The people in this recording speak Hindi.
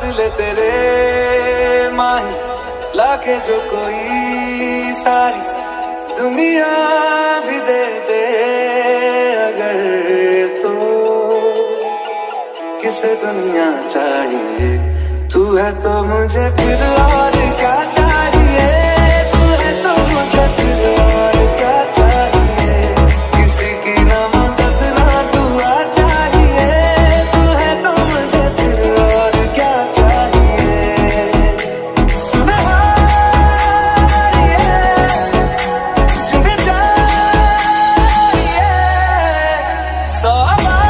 बदले तेरे माही लाके जो कोई सारी दुनिया भी दे दे अगर तो किसे दुनिया चाहिए तू है तो मुझे फिर और क्या चाहिए तू है तो मुझे फिर और क्या चाहिए किसी की ना मदद ना दुआ चाहिए तू है तो मुझे फिर और क्या चाहिए सुना जिंदगी चाहिए सो